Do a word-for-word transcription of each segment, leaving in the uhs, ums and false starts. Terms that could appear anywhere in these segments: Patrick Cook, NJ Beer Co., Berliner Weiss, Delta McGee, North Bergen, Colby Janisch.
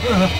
Uh-huh.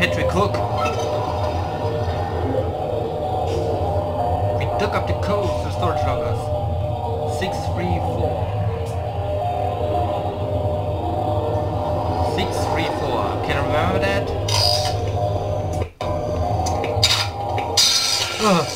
Patrick Cook. We took up the code to storage loggers. Six three four. Six three four. Can I remember that? Ugh.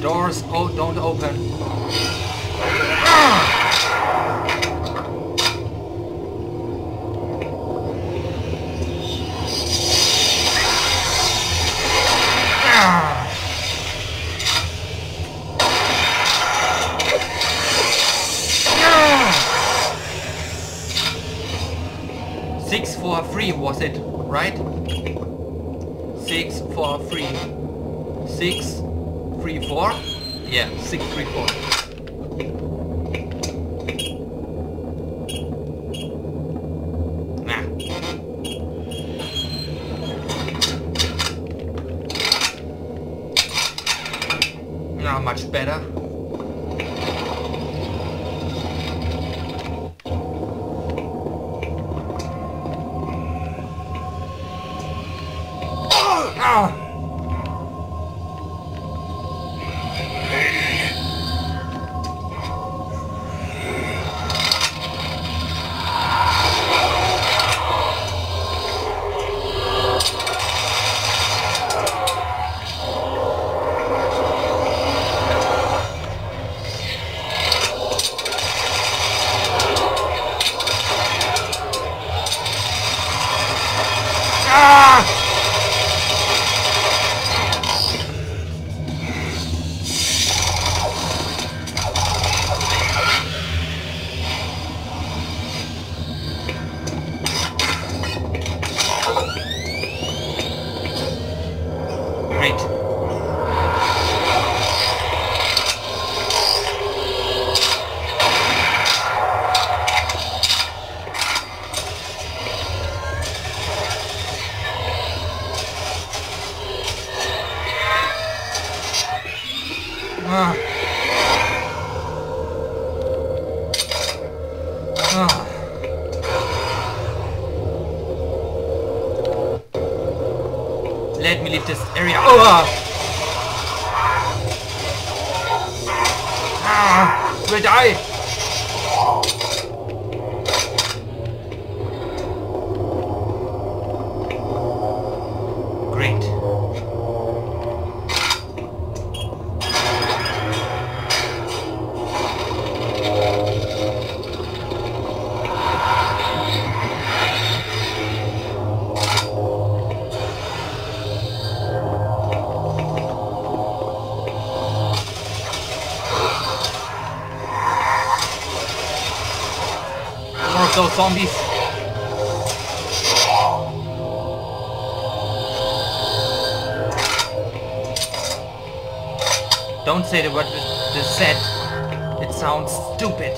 Doors, oh, don't open. Six, four, three was it, right? Six, four, three. Six. Three four, yeah, six three four. Nah. Now much better. Ah. Let me leave this area. Oh, uh. 啊！女仔，those zombies. Don't say the word they said. It sounds stupid.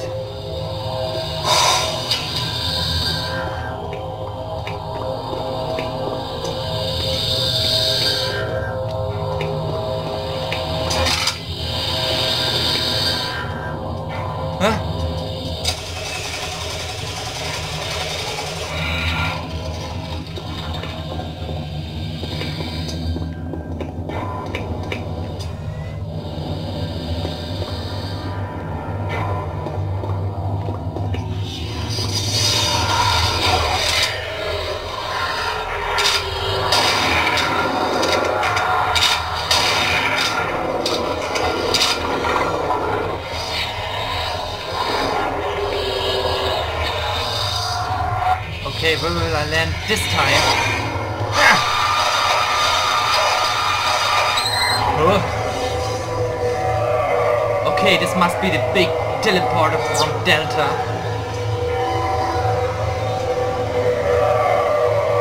Okay, where will I land this time? Ah! Huh? Okay, this must be the big teleporter from Delta.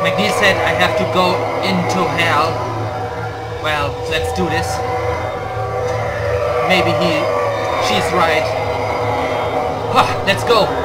McGee said I have to go into hell. Well, let's do this. Maybe he... she's right. Huh, let's go!